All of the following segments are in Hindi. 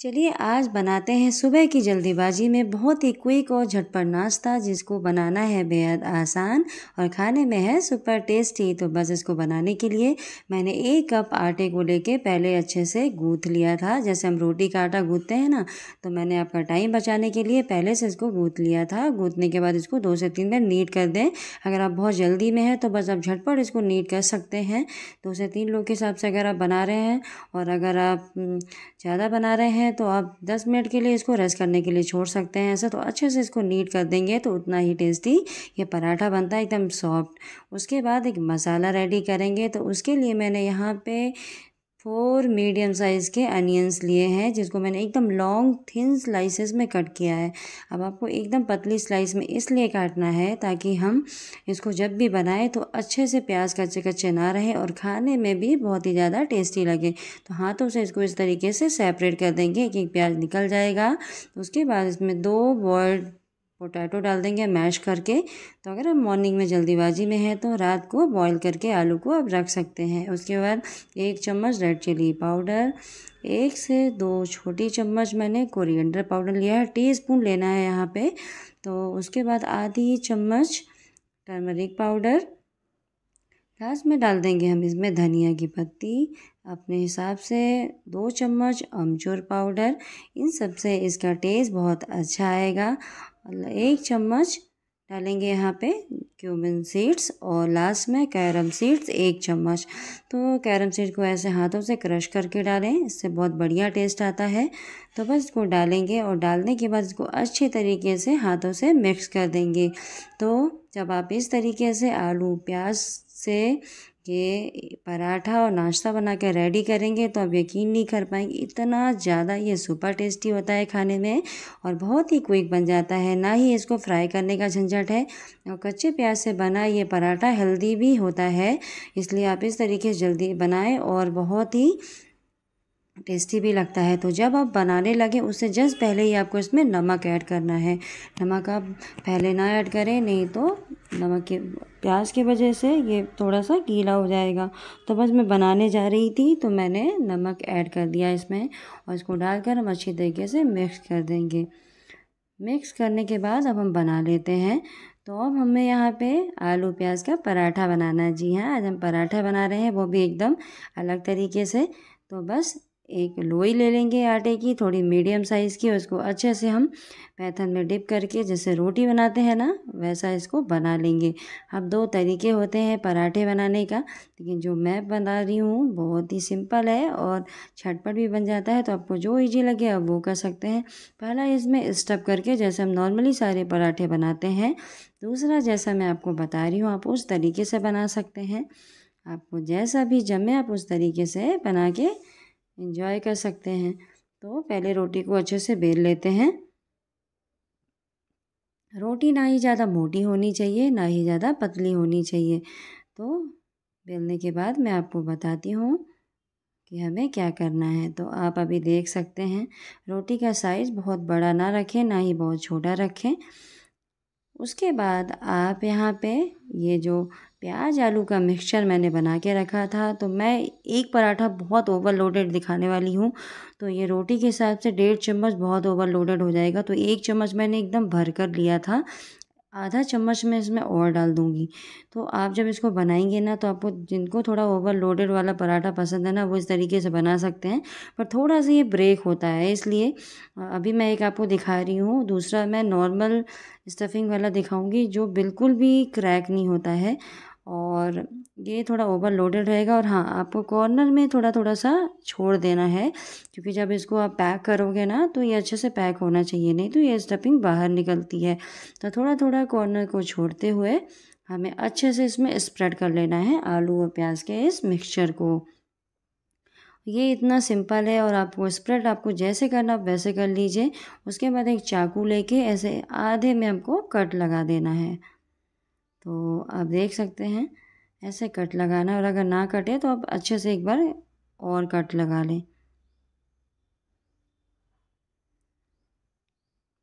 चलिए आज बनाते हैं सुबह की जल्दीबाजी में बहुत ही क्विक और झटपट नाश्ता, जिसको बनाना है बेहद आसान और खाने में है सुपर टेस्टी। तो बस इसको बनाने के लिए मैंने 1 कप आटे को लेके पहले अच्छे से गूँथ लिया था। जैसे हम रोटी का आटा गूँथते हैं ना, तो मैंने आपका टाइम बचाने के लिए पहले से इसको गूँथ लिया था। गूँथने के बाद इसको 2 से 3 बार नीट कर दें। अगर आप बहुत जल्दी में है तो बस आप झटपट इसको नीट कर सकते हैं। 2 से 3 लोग के हिसाब से अगर आप बना रहे हैं, और अगर आप ज़्यादा बना रहे हैं तो आप 10 मिनट के लिए इसको रेस्ट करने के लिए छोड़ सकते हैं। ऐसा तो अच्छे से इसको नीट कर देंगे तो उतना ही टेस्टी ये पराठा बनता है, एकदम सॉफ्ट। उसके बाद एक मसाला रेडी करेंगे, तो उसके लिए मैंने यहाँ पे 4 मीडियम साइज़ के अनियंस लिए हैं, जिसको मैंने एकदम लॉन्ग थिन स्लाइसेस में कट किया है। अब आपको एकदम पतली स्लाइस में इसलिए काटना है ताकि हम इसको जब भी बनाएं तो अच्छे से प्याज कच्चे कच्चे ना रहे और खाने में भी बहुत ही ज़्यादा टेस्टी लगे। तो हाथों से इसको इस तरीके से सेपरेट कर देंगे, एक एक प्याज निकल जाएगा। उसके बाद इसमें 2 बॉइल्ड पोटैटो डाल देंगे मैश करके। तो अगर आप मॉर्निंग में जल्दीबाजी में है तो रात को बॉईल करके आलू को आप रख सकते हैं। उसके बाद 1 चम्मच रेड चिली पाउडर, 1 से 2 छोटी चम्मच मैंने कोरिएंडर पाउडर लिया है, टीस्पून लेना है यहाँ पे। तो उसके बाद आधी चम्मच टर्मरिक पाउडर। लास्ट में डाल देंगे हम इसमें धनिया की पत्ती, अपने हिसाब से 2 चम्मच अमचूर पाउडर। इन सब से इसका टेस्ट बहुत अच्छा आएगा। 1 चम्मच डालेंगे यहाँ पे क्यूमिन सीड्स, और लास्ट में कैरम सीड्स 1 चम्मच। तो कैरम सीड को ऐसे हाथों से क्रश करके डालें, इससे बहुत बढ़िया टेस्ट आता है। तो बस इसको डालेंगे और डालने के बाद इसको अच्छे तरीके से हाथों से मिक्स कर देंगे। तो जब आप इस तरीके से आलू प्याज से ये पराठा और नाश्ता बना कर रेडी करेंगे तो आप यकीन नहीं कर पाएंगे, इतना ज़्यादा ये सुपर टेस्टी होता है खाने में और बहुत ही क्विक बन जाता है। ना ही इसको फ्राई करने का झंझट है, और कच्चे प्याज से बना ये पराठा हेल्दी भी होता है। इसलिए आप इस तरीके से जल्दी बनाएं और बहुत ही टेस्टी भी लगता है। तो जब आप बनाने लगें उससे जस्ट पहले ही आपको इसमें नमक ऐड करना है। नमक आप पहले ना ऐड करें, नहीं तो नमक के प्याज की वजह से ये थोड़ा सा गीला हो जाएगा। तो बस मैं बनाने जा रही थी तो मैंने नमक ऐड कर दिया इसमें, और इसको डालकर हम अच्छी तरीके से मिक्स कर देंगे। मिक्स करने के बाद अब हम बना लेते हैं। तो अब हमें यहाँ पे आलू प्याज का पराठा बनाना है। जी हाँ, आज हम पराठा बना रहे हैं, वो भी एकदम अलग तरीके से। तो बस एक लोई ले लेंगे आटे की, थोड़ी मीडियम साइज़ की, उसको अच्छे से हम पैथन में डिप करके जैसे रोटी बनाते हैं ना, वैसा इसको बना लेंगे। अब 2 तरीके होते हैं पराठे बनाने का, लेकिन जो मैं बना रही हूँ बहुत ही सिंपल है और झटपट भी बन जाता है। तो आपको जो ईजी लगे आप वो कर सकते हैं। पहला इसमें स्टफ करके जैसे हम नॉर्मली सारे पराठे बनाते हैं, दूसरा जैसा मैं आपको बता रही हूँ आप उस तरीके से बना सकते हैं। आपको जैसा भी जमे आप उस तरीके से बना के एंजॉय कर सकते हैं। तो पहले रोटी को अच्छे से बेल लेते हैं। रोटी ना ही ज़्यादा मोटी होनी चाहिए, ना ही ज़्यादा पतली होनी चाहिए। तो बेलने के बाद मैं आपको बताती हूँ कि हमें क्या करना है। तो आप अभी देख सकते हैं रोटी का साइज़ बहुत बड़ा ना रखें, ना ही बहुत छोटा रखें। उसके बाद आप यहाँ पे ये जो प्याज आलू का मिक्सचर मैंने बना के रखा था, तो मैं एक पराठा बहुत ओवरलोडेड दिखाने वाली हूँ, तो ये रोटी के हिसाब से 1.5 चम्मच बहुत ओवरलोडेड हो जाएगा। तो 1 चम्मच मैंने एकदम भर कर लिया था, आधा चम्मच मैं इसमें और डाल दूँगी। तो आप जब इसको बनाएंगे ना, तो आपको जिनको थोड़ा ओवरलोडेड वाला पराठा पसंद है ना, वो इस तरीके से बना सकते हैं, पर थोड़ा सा ये ब्रेक होता है। इसलिए अभी मैं एक आपको दिखा रही हूँ, दूसरा मैं नॉर्मल स्टफिंग वाला दिखाऊंगी जो बिल्कुल भी क्रैक नहीं होता है, और ये थोड़ा ओवरलोडेड रहेगा। और हाँ, आपको कॉर्नर में थोड़ा थोड़ा सा छोड़ देना है, क्योंकि जब इसको आप पैक करोगे ना तो ये अच्छे से पैक होना चाहिए, नहीं तो ये स्टफिंग बाहर निकलती है। तो थोड़ा थोड़ा कॉर्नर को छोड़ते हुए हमें अच्छे से इसमें स्प्रेड कर लेना है आलू और प्याज के इस मिक्सचर को। ये इतना सिंपल है, और आपको स्प्रेड आपको जैसे करना आप वैसे कर लीजिए। उसके बाद एक चाकू लेके ऐसे आधे में हमको कट लगा देना है। तो आप देख सकते हैं ऐसे कट लगाना है, और अगर ना कटे तो आप अच्छे से एक बार और कट लगा लें।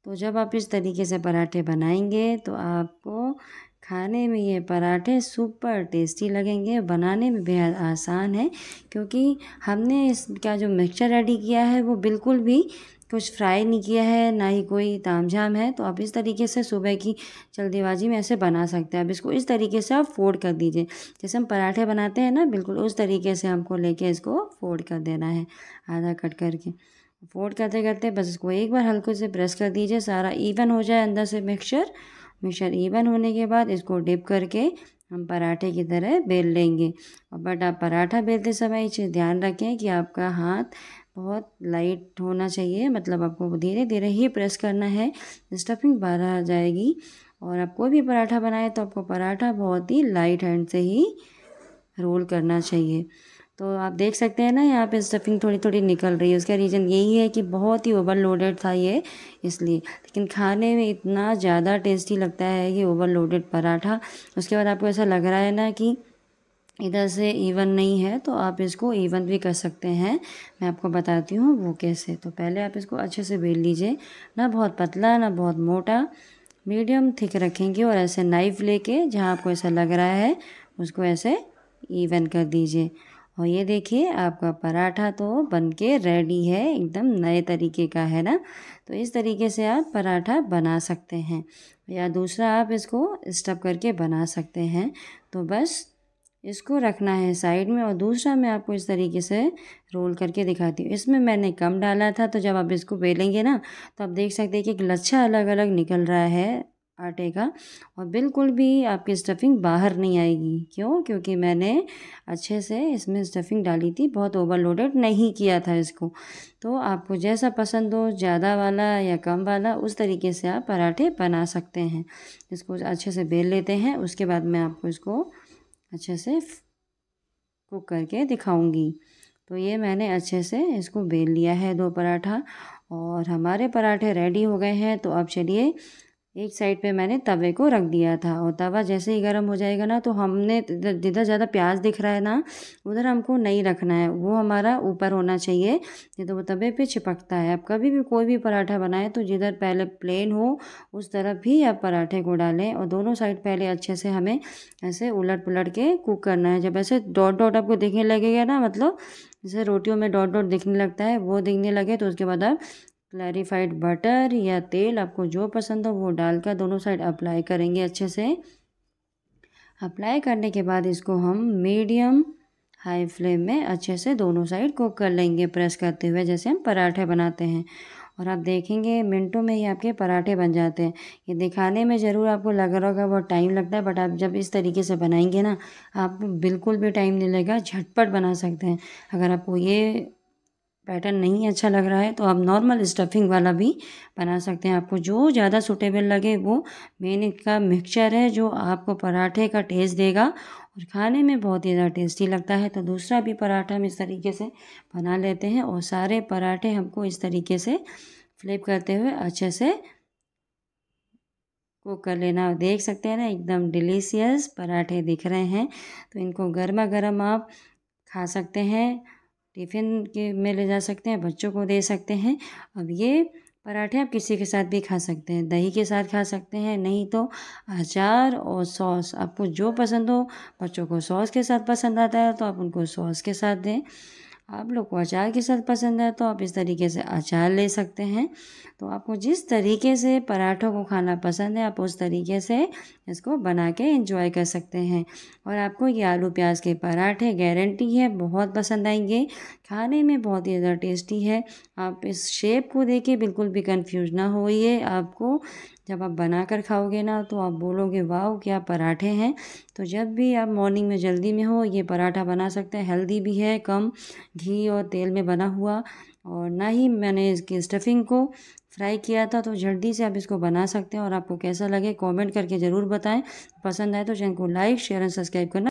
तो जब आप इस तरीके से पराठे बनाएंगे तो आपको खाने में ये पराठे सुपर टेस्टी लगेंगे। बनाने में बेहद आसान है क्योंकि हमने इसका जो मिक्सचर रेडी किया है वो बिल्कुल भी कुछ फ्राई नहीं किया है, ना ही कोई तामझाम है। तो आप इस तरीके से सुबह की जल्दीबाजी में ऐसे बना सकते हैं। अब इसको इस तरीके से आप फोल्ड कर दीजिए, जैसे हम पराठे बनाते हैं ना, बिल्कुल उस तरीके से हमको लेके इसको फोल्ड कर देना है, आधा कट करके। फोल्ड करते करते बस इसको एक बार हल्के से प्रेस कर दीजिए, सारा इवन हो जाए अंदर से मिक्सचर। इवन होने के बाद इसको डिप करके हम पराठे की तरह बेल लेंगे। बट आप पराठा बेलते समय ध्यान रखें कि आपका हाथ बहुत लाइट होना चाहिए, मतलब आपको धीरे धीरे ही प्रेस करना है, स्टफिंग बाहर आ जाएगी। और आप कोई भी पराठा बनाए तो आपको पराठा बहुत ही लाइट हैंड से ही रोल करना चाहिए। तो आप देख सकते हैं ना, यहाँ पे स्टफिंग थोड़ी थोड़ी निकल रही है। उसका रीज़न यही है कि बहुत ही ओवरलोडेड था ये, इसलिए। लेकिन खाने में इतना ज़्यादा टेस्टी लगता है ये ओवरलोडेड पराठा। उसके बाद आपको ऐसा लग रहा है ना कि इधर से इवन नहीं है, तो आप इसको इवन भी कर सकते हैं। मैं आपको बताती हूँ वो कैसे। तो पहले आप इसको अच्छे से बेल लीजिए, ना बहुत पतला ना बहुत मोटा, मीडियम थिक रखेंगे। और ऐसे नाइफ लेके जहाँ आपको ऐसा लग रहा है उसको ऐसे इवन कर दीजिए। और ये देखिए आपका पराठा तो बनके रेडी है, एकदम नए तरीके का है ना। तो इस तरीके से आप पराठा बना सकते हैं, या दूसरा आप इसको स्टफ करके बना सकते हैं। तो बस इसको रखना है साइड में, और दूसरा मैं आपको इस तरीके से रोल करके दिखाती हूँ। इसमें मैंने कम डाला था, तो जब आप इसको बेलेंगे ना तो आप देख सकते हैं कि एक लच्छा अलग अलग निकल रहा है आटे का, और बिल्कुल भी आपकी स्टफिंग बाहर नहीं आएगी। क्यों? क्योंकि मैंने अच्छे से इसमें स्टफिंग डाली थी, बहुत ओवरलोडेड नहीं किया था इसको। तो आपको जैसा पसंद हो, ज़्यादा वाला या कम वाला, उस तरीके से आप पराठे बना सकते हैं। इसको अच्छे से बेल लेते हैं, उसके बाद मैं आपको इसको अच्छे से कुक करके दिखाऊंगी। तो ये मैंने अच्छे से इसको बेल लिया है, दो पराठा, और हमारे पराठे रेडी हो गए हैं। तो अब चलिए, एक साइड पे मैंने तवे को रख दिया था, और तवा जैसे ही गर्म हो जाएगा ना, तो हमने जिधर ज़्यादा प्याज दिख रहा है ना उधर हमको नहीं रखना है, वो हमारा ऊपर होना चाहिए, नहीं तो वो तवे पे चिपकता है। आप कभी भी कोई भी पराठा बनाएं तो जिधर पहले प्लेन हो उस तरफ ही आप पराठे को डालें, और दोनों साइड पहले अच्छे से हमें ऐसे उलट पुलट के कुक करना है। जब ऐसे डॉट डॉट आपको दिखने लगेगा ना, मतलब जैसे रोटियों में डॉट डॉट दिखने लगता है, वो दिखने लगे तो उसके बाद आप क्लैरिफाइड बटर या तेल, आपको जो पसंद हो वो डालकर दोनों साइड अप्लाई करेंगे अच्छे से। अप्लाई करने के बाद इसको हम मीडियम हाई फ्लेम में अच्छे से दोनों साइड कुक कर लेंगे, प्रेस करते हुए, जैसे हम पराठे बनाते हैं। और आप देखेंगे मिनटों में ही आपके पराठे बन जाते हैं। ये दिखाने में ज़रूर आपको लग रहा होगा बहुत टाइम लगता है, बट आप जब इस तरीके से बनाएंगे ना, आपको बिल्कुल भी टाइम नहीं लगेगा, झटपट बना सकते हैं। अगर आपको ये पैटर्न नहीं अच्छा लग रहा है तो आप नॉर्मल स्टफिंग वाला भी बना सकते हैं, आपको जो ज़्यादा सूटेबल लगे। वो मेन का मिक्सचर है जो आपको पराठे का टेस्ट देगा, और खाने में बहुत ही ज़्यादा टेस्टी लगता है। तो दूसरा भी पराठा हम इस तरीके से बना लेते हैं, और सारे पराठे हमको इस तरीके से फ्लिप करते हुए अच्छे से कुक कर लेना। देख सकते हैं ना, एकदम डिलीशियस पराठे दिख रहे हैं। तो इनको गर्मा गर्म आप खा सकते हैं, टिफ़िन के में ले जा सकते हैं, बच्चों को दे सकते हैं। अब ये पराठे आप किसी के साथ भी खा सकते हैं, दही के साथ खा सकते हैं, नहीं तो अचार और सॉस, आपको जो पसंद हो। बच्चों को सॉस के साथ पसंद आता है तो आप उनको सॉस के साथ दें, आप लोग को अचार के साथ पसंद है तो आप इस तरीके से अचार ले सकते हैं। तो आपको जिस तरीके से पराठों को खाना पसंद है आप उस तरीके से इसको बना के एंजॉय कर सकते हैं। और आपको ये आलू प्याज के पराठे गारंटी है बहुत पसंद आएंगे, खाने में बहुत ही ज़्यादा टेस्टी है। आप इस शेप को देके बिल्कुल भी कंफ्यूज ना होइए, आपको जब आप बना कर खाओगे ना तो आप बोलोगे वाह क्या पराठे हैं। तो जब भी आप मॉर्निंग में जल्दी में हो ये पराठा बना सकते हैं, हेल्दी भी है, कम घी और तेल में बना हुआ, और ना ही मैंने इसकी स्टफिंग को फ्राई किया था। तो जल्दी से आप इसको बना सकते हैं, और आपको कैसा लगे कमेंट करके ज़रूर बताएं। पसंद आए तो चैनल को लाइक शेयर एंड सब्सक्राइब करना।